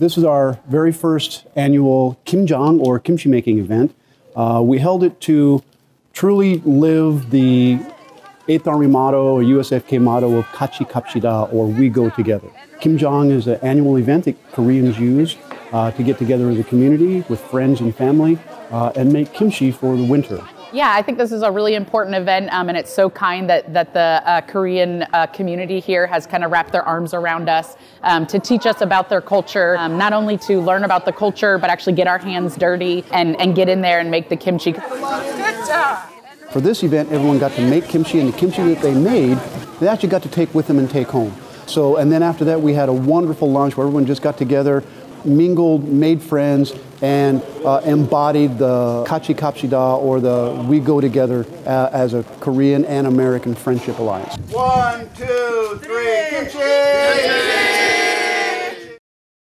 This is our very first annual Kimjang or kimchi making event. We held it to truly live the 8th Army motto, USFK motto of Kachi Kapsida, or we go together. Kimjang is an annual event that Koreans use to get together as a community with friends and family and make kimchi for the winter. Yeah, I think this is a really important event, and it's so kind that the Korean community here has kind of wrapped their arms around us to teach us about their culture, not only to learn about the culture, but actually get our hands dirty and get in there and make the kimchi. Good job. For this event, everyone got to make kimchi, and the kimchi that they made, they actually got to take with them and take home. So, and then after that, we had a wonderful lunch where everyone just got together, mingled, made friends, and embodied the Kachi Kapsida, or the we go together as a Korean and American friendship alliance. 1, 2, 3, kimchi!